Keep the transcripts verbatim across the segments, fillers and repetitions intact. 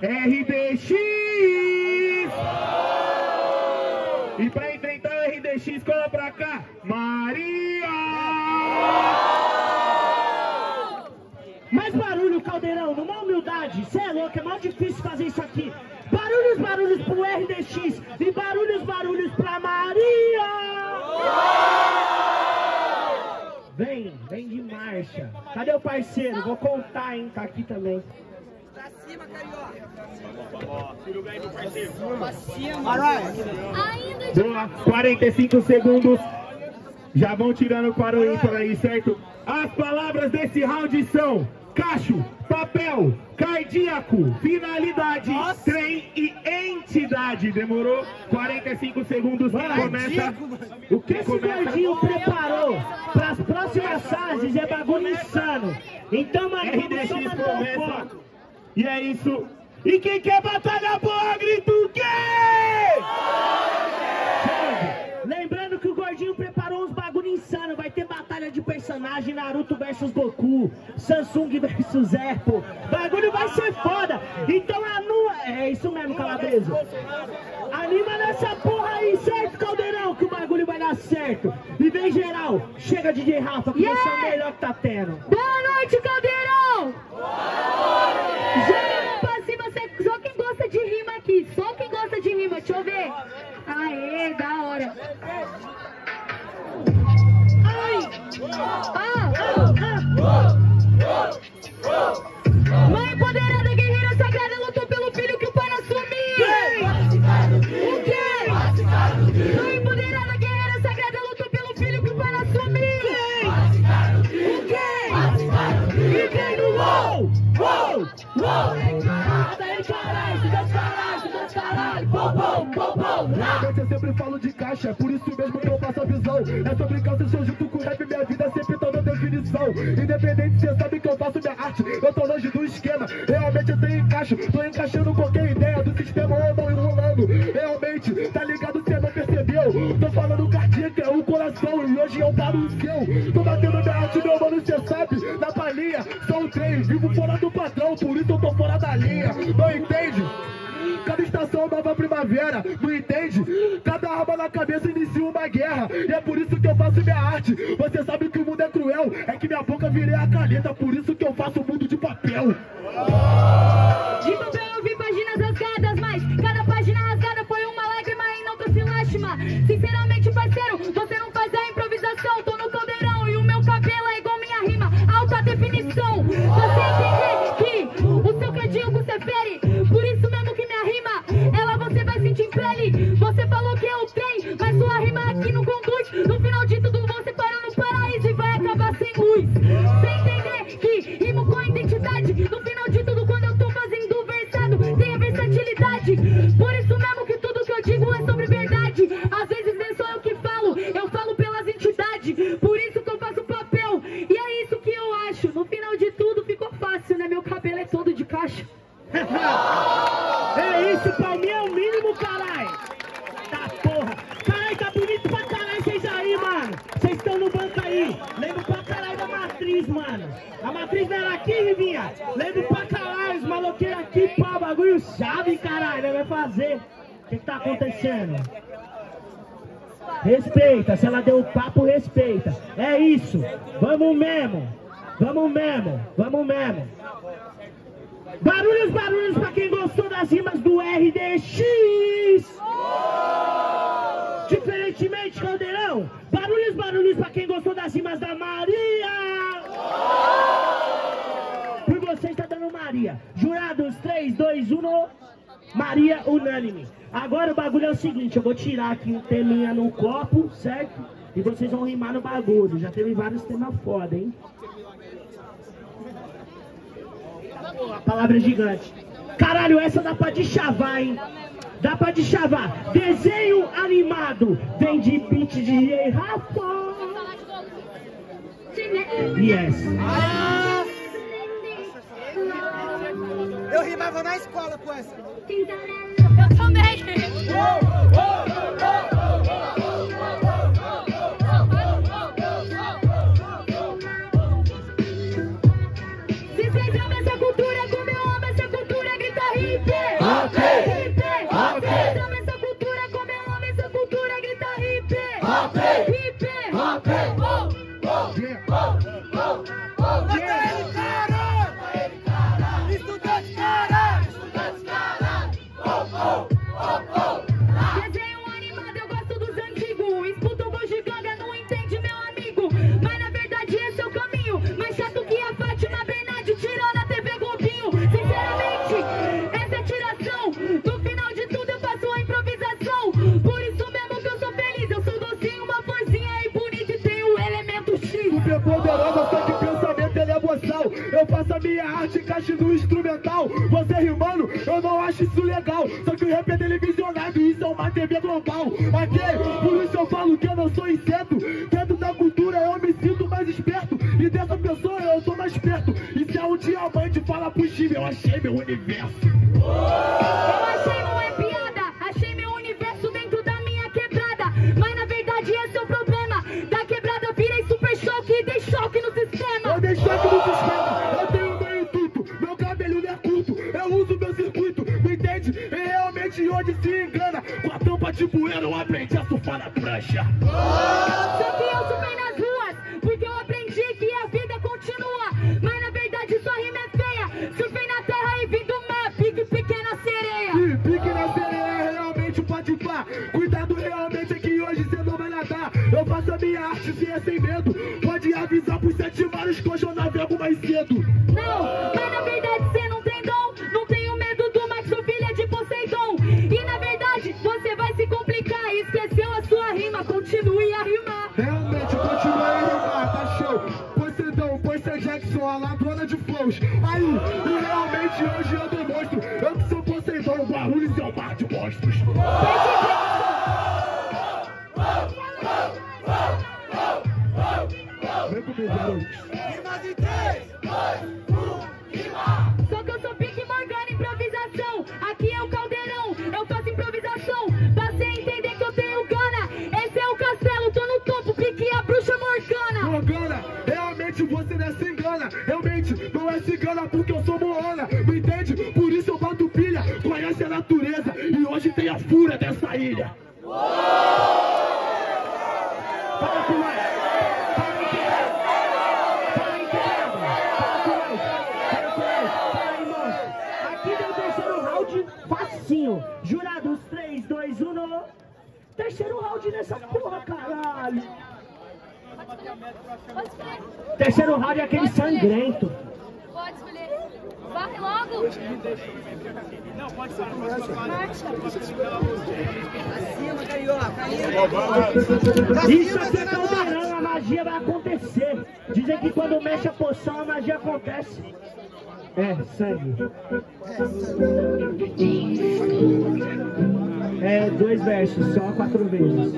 da R D X. E pra enfrentar o R D X, cola pra cá, Maria. Mais barulho, Caldeirão, numa humildade. Cê é louco, é mal difícil fazer isso aqui. Barulhos, barulhos pro R D X e barulhos, barulhos pra Maria. Vem, vem de marcha. Cadê o parceiro? Vou contar, hein, tá aqui também. Pra cima, carioca. Tira o bem do parceiro. Pra cima. Boa, quarenta e cinco segundos. Já vão tirando para o ímpar aí, certo? As palavras desse round são cacho, papel, cardíaco, finalidade, nossa, trem e entidade. Demorou quarenta e cinco segundos. Mano, começa. Mano. O que esse gordinho preparou para as próximas fases é bagulho insano. Então, mano, R D X vamos mandar um. E é isso. E quem quer batalha boa, grita o quê? Lembrando que o gordinho preparou uns bagulho insano. Vai ter batalha de personagem, Naruto versus Goku, Samsung versus Apple. Bagulho vai ser foda. Então anula. É isso mesmo, Calabreso. Anima nessa porra aí, certo, Caldeirão? Que o bagulho vai dar certo. E vem geral. Chega, D J Rafa, que yeah, esse é o melhor que tá tendo. Boa noite, Caldeirão! Só quem gosta de rima aqui, só quem gosta de rima, deixa eu ver. Aê, da hora. Ai, ah, ah, ah. Mãe empoderada, guerreira sagrada, lutou pelo filho que o pai não assumiu. O quê? Mãe empoderada, guerreira sagrada, lutou pelo filho que o pai não assumiu. O quê? E quem no gol? Uou, uou, daí caralho, das caralho, das caralho, bom, bom, bom, bom, lá. Eu sempre falo de caixa, por isso mesmo que eu passo a visão. É sobre calça, eu sou junto com o rap, minha vida sempre tá na definição. Independente, cê sabe que eu faço minha arte, eu tô longe do esquema. Realmente eu tenho encaixo, tô encaixando qualquer ideia do sistema, eu tô enrolando. Realmente, tá ligado, cê não percebeu. Tô falando cardíaca, é o coração, e hoje eu paro o seu. Tô batendo minha arte, meu mano, cê sabe, na palhinha, só o trem, vivo fora do padrão, por isso eu tô fora da linha. Não entende? Cada estação nova primavera, não entende? Cada arma na cabeça inicia uma guerra, e é por isso que eu faço minha arte. Você sabe que o mundo é cruel, é que minha boca virei a caneta, por isso que eu faço o mundo de papel. De papel eu vi páginas rasgadas, mas cada página rasgada foi uma lágrima e não trouxe lástima. Sinceramente, parceiro, você não faz a improvisação. Tô no Caldeirão e o meu cabelo é igual minha rima, alta definição. Você entende? Por isso mesmo que minha rima, ela você vai sentir em pele. Você falou que eu tenho, mas sua rima aqui não conduz. No final de tudo você parou no paraíso e vai acabar sem luz. Sem entender que rimo com identidade. No final de tudo quando eu tô fazendo versado, tem a versatilidade. Por isso mesmo que tudo que eu digo é sobre verdade. Às vezes nem sou eu que falo, eu falo pelas entidades. Por isso que eu faço papel, e é isso que eu acho. No final de tudo ficou fácil, né? Meu cabelo é todo de caixa. É isso, pra mim é o mínimo, caralho. Tá porra. Caralho, tá bonito pra caralho vocês aí, mano. Vocês estão no banco aí. Lembro pra caralho da matriz, mano. A matriz não era aqui, Vivinha. Lembro pra caralho, os maloqueiros aqui, pá, bagulho chave, caralho. Não vai fazer. O que que tá acontecendo? Respeita, se ela deu o papo, respeita. É isso, vamos mesmo. Vamos mesmo, vamos mesmo. Barulhos, barulhos pra quem gostou das rimas do R D X! Oh! Diferentemente, Caldeirão, barulhos, barulhos pra quem gostou das rimas da Maria! Oh! Por vocês tá dando Maria. Jurados, três, dois, um... Maria, unânime. Agora o bagulho é o seguinte, eu vou tirar aqui um teminha no copo, certo? E vocês vão rimar no bagulho. Já teve vários temas foda, hein? A palavra é gigante. Caralho, essa dá pra deschavar, hein? Dá pra deschavar. Desenho animado. Vem de beat de D J Rafa. Yes. Ah! Eu rimava na escola com essa. Eu também. Essa cultura, como eu amo essa cultura, grita aí. a minha arte encaixe no instrumental. Você rimando, eu não acho isso legal. Só que o rap é televisionado, isso é uma T V global. Aqui, por isso eu falo que eu não sou inseto. Dentro da cultura eu me sinto mais esperto, e dessa pessoa eu sou mais perto. E se é um diamante, fala pro time, eu achei meu universo. Eu achei não é piada, achei meu universo dentro da minha quebrada. Mas na verdade esse é o problema, da quebrada virei super choque e dei choque no sistema. Eu dei choque no sistema, eu tenho meio tudo, meu cabelo não é curto, eu uso meu circuito, me entende? E realmente onde se engana, com a tampa de poeira eu aprendi a surfar na prancha. Só que eu surfei nas ruas, porque eu aprendi que a vida continua. Mas na verdade sua rima é feia, surfei na terra e vim do mar, pique pequena sereia. E pique na sereia é realmente o patipá, cuidado realmente é que hoje você não vai nadar. Eu faço a minha arte se é sem medo, pode avisar pros sete mares que hoje eu navego mais cedo. Não, mas na verdade você não tem dom, não tenho medo do macho filha de Poseidon. E na verdade você vai se complicar, esqueceu a sua rima, continue a rimar. Realmente, continue a rimar, tá show. Poseidon, Poseidon Jackson, a ladrona de flows. Aí, e realmente hoje eu demonstro, eu que sou Poseidon, barulho e seu mar de monstros. Vem comigo, garoto. Rimas em três, dois, um, rima! Só que eu sou pique Morgana, improvisação. Aqui é o Caldeirão, eu faço improvisação. Passei a entender que eu tenho gana. Esse é o castelo, tô no topo, pique a bruxa Morgana. Morgana, realmente você não é cigana. Realmente não é cigana porque eu sou Moana. Me entende? Por isso eu bato pilha. Conhece a natureza e hoje tem a fúria dessa ilha. Para com mais. Jurados, três, dois, um. Terceiro round nessa porra, caralho. Terceiro round é aquele sangrento. Pode escolher. Varre logo. Não, pode ser. Acima, carioca. Isso aqui é Caldeirão, a magia vai acontecer. Dizem que quando mexe a poção, a magia acontece. É, sangue. É, dois versos, só quatro vezes.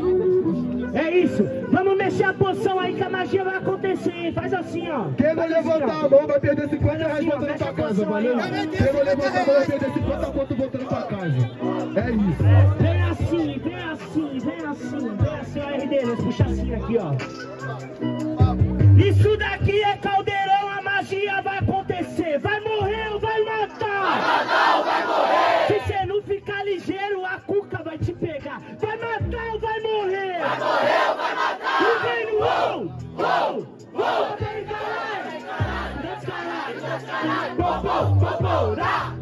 É isso, vamos mexer a poção aí que a magia vai acontecer, hein? Faz assim, ó. Quem vai levantar a mão vai perder cinquenta reais voltando pra casa, valeu? Quem vai levantar a mão vai perder cinquenta conto voltando pra casa. É isso. Vem assim, vem assim, vem assim, vem assim, ó, R D, nós puxa assim aqui, ó. Isso daqui é Caldeirão, a magia vai acontecer. Vai morrer ou vai matar? Vai matar ou vai morrer? Se você não ficar ligeiro, a cuca vai te pegar. Vai matar ou vai morrer? Vai morrer ou vai matar? E vem no uou, uou, uou. Descarado, descarado, descarado. Popô, popô, rá.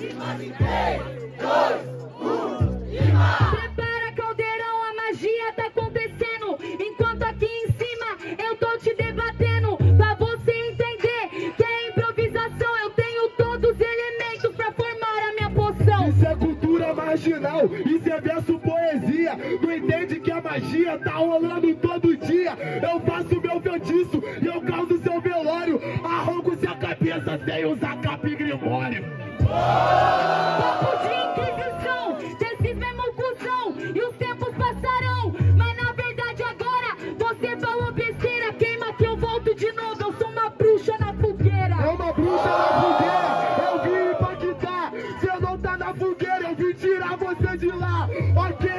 E mais em três, dois, um, e mais. Prepara, Caldeirão, a magia tá acontecendo. Enquanto aqui em cima eu tô te debatendo, pra você entender que é improvisação. Eu tenho todos os elementos pra formar a minha poção. Isso é cultura marginal, isso é verso poesia. Não entende que a magia tá rolando todo dia. Eu faço meu feitiço e eu causo seu velório. Arranco sua cabeça sem usar capim grimório. Papo de inquisição, desses mesmo cuzão, e os tempos passarão. Mas na verdade agora você falou besteira. Queima que eu volto de novo, eu sou uma bruxa na fogueira. É uma bruxa na fogueira, eu vim impactar. Você não tá na fogueira, eu vim tirar você de lá. Ok,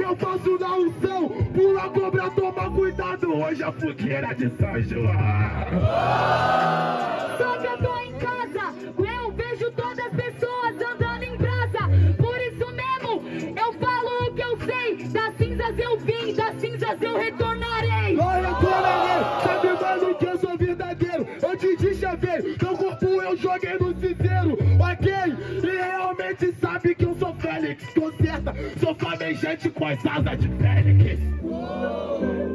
eu faço na unção, pula cobra, toma cuidado. Hoje a fogueira de São João. Só que eu tô em casa, eu vejo todas as pessoas andando em brasa. Por isso mesmo, eu falo o que eu sei. Das cinzas eu vim, das cinzas eu retornarei. Eu retornarei, sabe mano que eu sou verdadeiro. Eu te deschavei, meu corpo eu joguei no cinzeiro. Ok, e realmente sabe que eu sou Félix. Conserta, sou flamejante com as asas de Félix.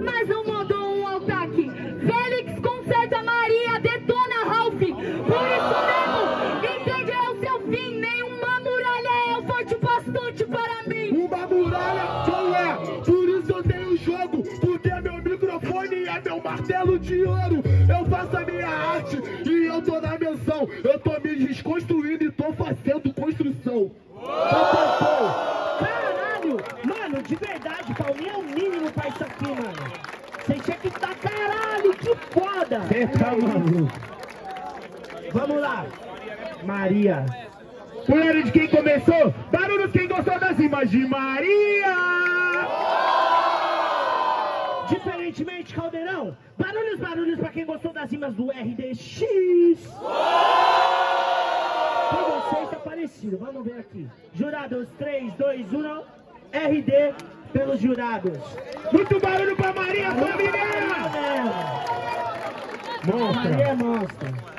Mas não mandou um ataque. Félix conserta, Maria detona Ralph. Por isso mesmo, entende é o seu fim. Nenhuma muralha é forte bastante para mim. Uma muralha só é, por isso eu tenho jogo. Porque meu microfone é meu martelo de ouro. Eu faço a minha arte. arte e eu tô na menção. Eu tô me desconstruindo e tô fazendo construção. Caralho, mano, de verdade, palminha é o mínimo pra isso aqui, mano. Você tinha que estar, caralho, que foda. Você tá maluco. Vamos lá, Maria. Mulher de quem começou, barulho de quem gostou das rimas de Maria. Diferentemente, Caldeirão, barulhos, barulhos pra quem gostou das rimas do R D X. Pra vocês tá parecido, vamos ver aqui. Jurados, três, dois, um, R D pelos jurados. Muito barulho pra Maria, família! Maria é monstra.